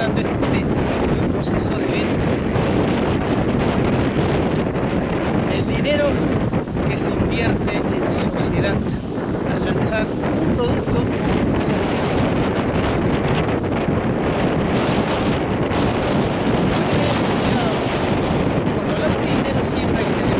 completando este ciclo de proceso de ventas. El dinero que se invierte en sociedad al lanzar un producto o un servicio. Cuando hablamos de dinero siempre hay que tener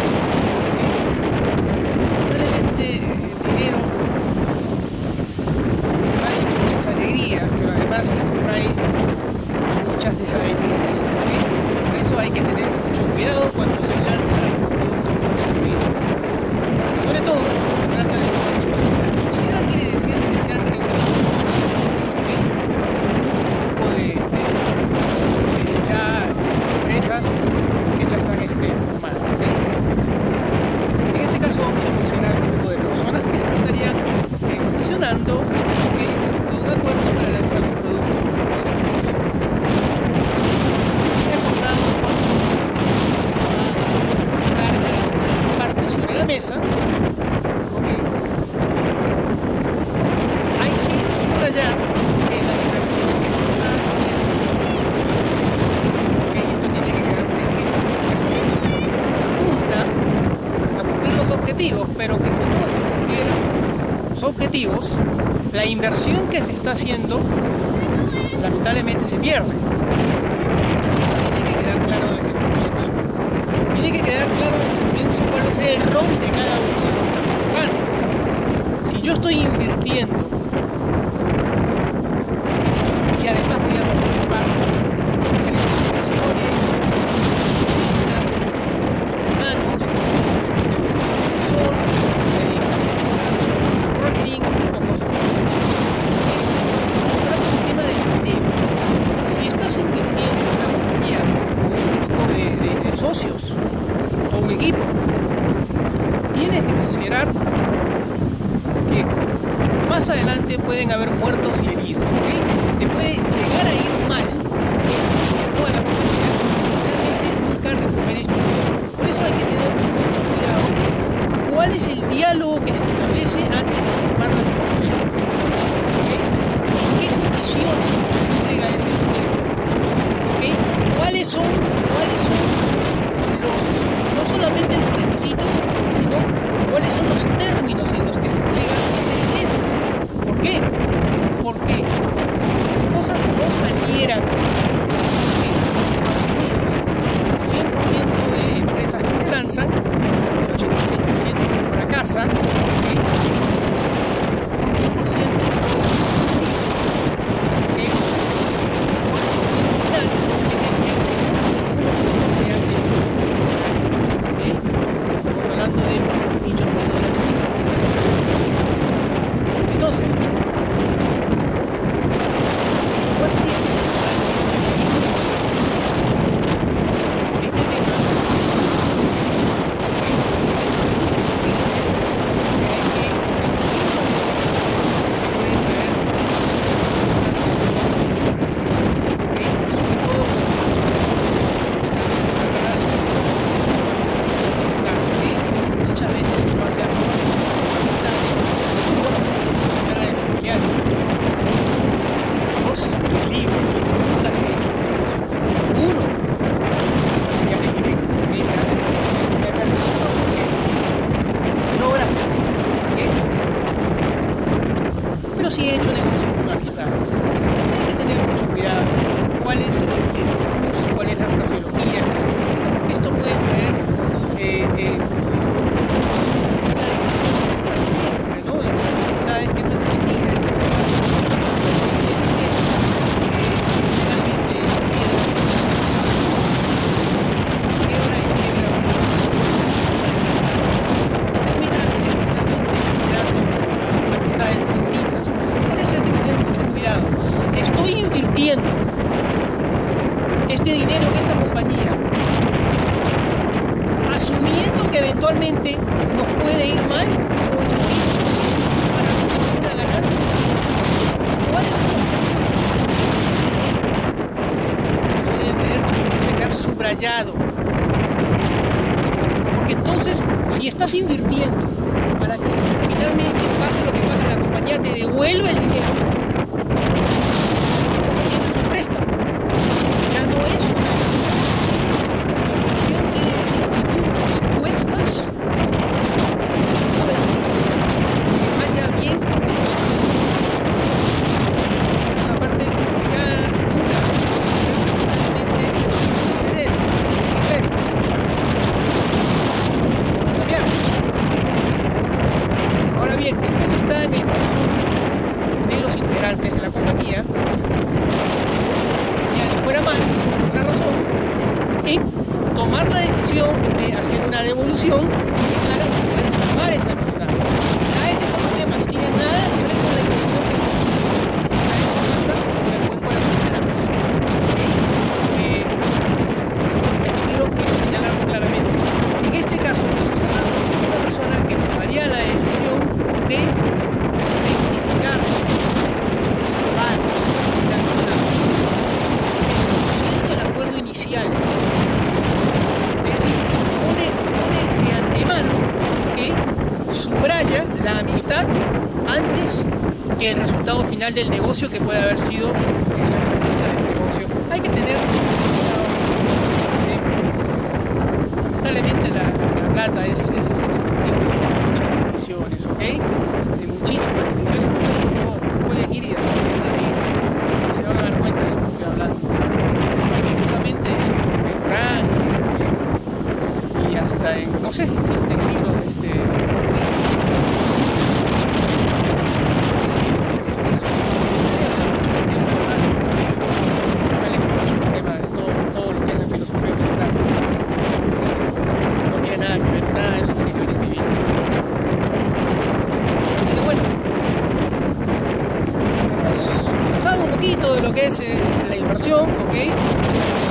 pero que si no se cumplieran los objetivos, la inversión que se está haciendo lamentablemente se pierde. Y eso tiene que quedar claro desde el comienzo. Tiene que quedar claro desde el comienzo cuál es el rol de cada uno de los participantes. Si yo estoy invirtiendo y además voy a participar en generaciones, humanos, socios o un equipo, tienes que considerar que más adelante pueden haber muertos y heridos, ¿ok? Te puede llegar a ir mal en toda la comunidad, realmente nunca recuperes tu vida. Por eso hay que tener mucho cuidado cuál es el diálogo que se establece antes de formar la comunidad, ¿ok? ¿En qué condiciones se entrega ese dinero? ¿Ok? ¿Cuáles son no solamente los requisitos, sino cuáles son los términos en los que se entrega ese dinero? ¿Por qué? Porque si las cosas no salieran en Estados Unidos, el 100% de empresas que se lanzan, el 86% fracasan, un 10% subrayado, porque entonces si estás invirtiendo para que finalmente pase lo que pase, la compañía te devuelve el dinero, estás haciendo un préstamo. Eso está en el corazón de los integrantes de la compañía, si le fuera mal, por una razón, en tomar la decisión de hacer una devolución para poder salvar esa amistad. Ya ese es otro tema, no tiene nada que ver con la inversión que se hizo. Ya eso pasa por el buen corazón de la persona. Esto quiero señalarlo claramente. En este caso estamos hablando de una persona que tomaría la decisión de rectificar, de salvar la amistad. Desconociendo el acuerdo inicial. Es decir, pone de antemano que subraya la amistad antes que el resultado final del negocio, que puede haber sido la factura del negocio. Hay que tener cuidado. Lamentablemente la plata es ¿ok? De muchísimas decisiones que no pueden ir y también se van a dar cuenta de lo que estoy hablando. Seguramente en rango y hasta en, no sé si existen libros, de lo que es la inversión, ¿ok?